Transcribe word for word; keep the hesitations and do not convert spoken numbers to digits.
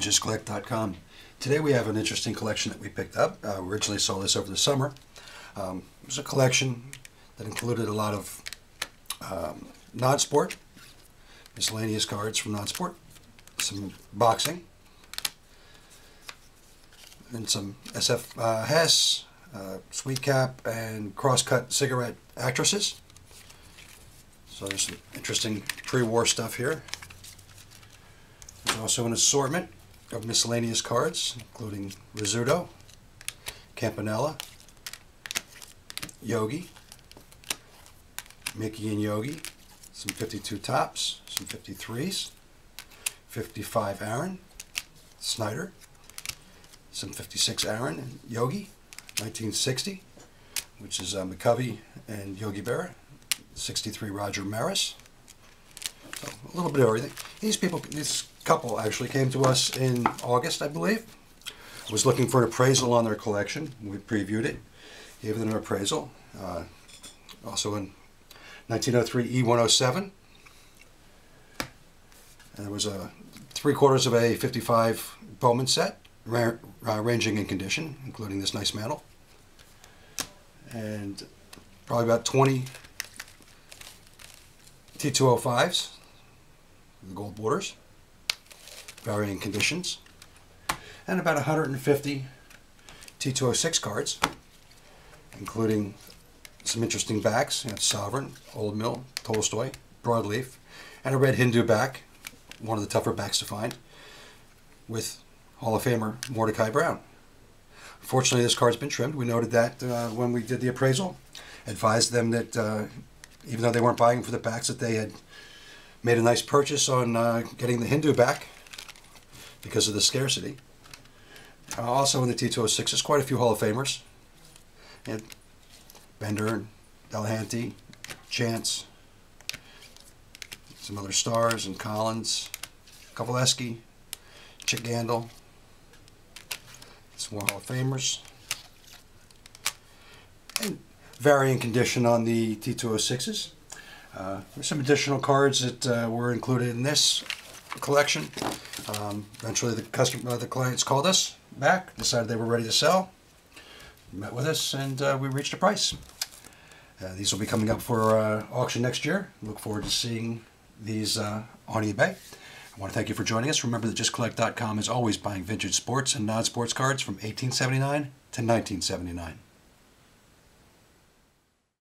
at Just Collect dot com. Today we have an interesting collection that we picked up. Uh, we originally sold this over the summer. Um, it was a collection that included a lot of um, non-sport, miscellaneous cards from non-sport, some boxing, and some S F uh, Hess, uh, Sweet Cap, and Crosscut Cigarette Actresses. So there's some interesting pre-war stuff here. There's also an assortment of miscellaneous cards, including Rizzuto, Campanella, Yogi, Mickey and Yogi, some fifty-two tops, some fifty-threes, fifty-five Aaron, Snyder, some fifty-six Aaron and Yogi, nineteen sixty, which is uh, McCovey and Yogi Berra, sixty-three Roger Maris. So a little bit of everything. These people, this couple actually came to us in August, I believe. I was looking for an appraisal on their collection. We previewed it, gave them an appraisal. Uh, also in nineteen oh three E one oh seven. And there was a three quarters of a fifty-five Bowman set, ra uh, ranging in condition, including this nice mantle. And probably about twenty T two oh fives, the gold borders, varying conditions, and about one hundred fifty T two oh six cards, including some interesting backs. You know, Sovereign, Old Mill, Tolstoy, Broadleaf, and a Red Hindu back, one of the tougher backs to find, with Hall of Famer Mordecai Brown. Unfortunately, this card's been trimmed. We noted that uh, when we did the appraisal, advised them that uh, even though they weren't buying for the backs, that they had made a nice purchase on uh, getting the Hindu back because of the scarcity. Uh, also in the T two oh six, there's quite a few Hall of Famers. And Bender, Delahanty, Chance, some other stars, and Collins, Kowaleski, Chick Gandil, some more Hall of Famers. And varying condition on the T two oh sixes. Uh, there's some additional cards that uh, were included in this collection. Um, eventually the customer, uh, the clients called us back, decided they were ready to sell, met with us, and uh, we reached a price. Uh, these will be coming up for uh, auction next year. Look forward to seeing these uh, on eBay. I want to thank you for joining us. Remember that Just Collect dot com is always buying vintage sports and non-sports cards from eighteen seventy-nine to nineteen seventy-nine.